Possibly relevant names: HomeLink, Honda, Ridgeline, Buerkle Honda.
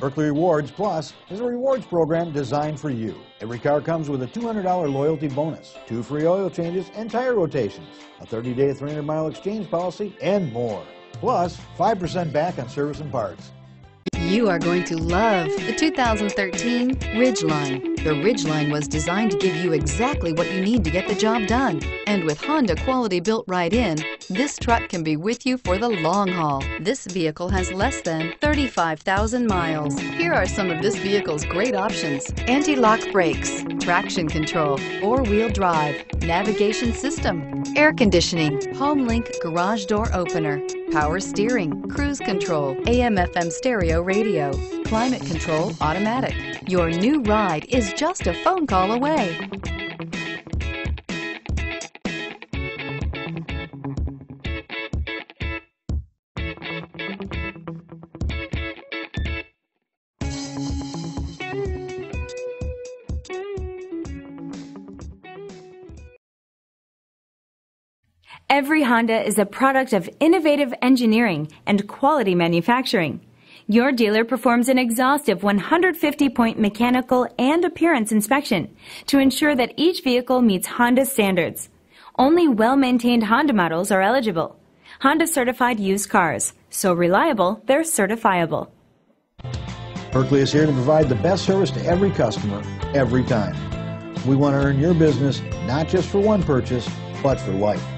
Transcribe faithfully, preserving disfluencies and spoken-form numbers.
Buerkle Rewards Plus is a rewards program designed for you. Every car comes with a two hundred dollar loyalty bonus, two free oil changes and tire rotations, a thirty day three hundred mile exchange policy, and more. Plus, five percent back on service and parts. You are going to love the two thousand thirteen Ridgeline. The Ridgeline was designed to give you exactly what you need to get the job done. And with Honda quality built right in, this truck can be with you for the long haul. This vehicle has less than thirty-five thousand miles. Here are some of this vehicle's great options: anti-lock brakes, traction control, four-wheel drive, navigation system, air conditioning, HomeLink garage door opener, power steering, cruise control, A M F M stereo radio, climate control automatic. Your new ride is just a phone call away. Every Honda is a product of innovative engineering and quality manufacturing. Your dealer performs an exhaustive one hundred fifty point mechanical and appearance inspection to ensure that each vehicle meets Honda standards. Only well-maintained Honda models are eligible. Honda certified used cars, so reliable they're certifiable. Buerkle is here to provide the best service to every customer, every time. We want to earn your business, not just for one purchase, but for life.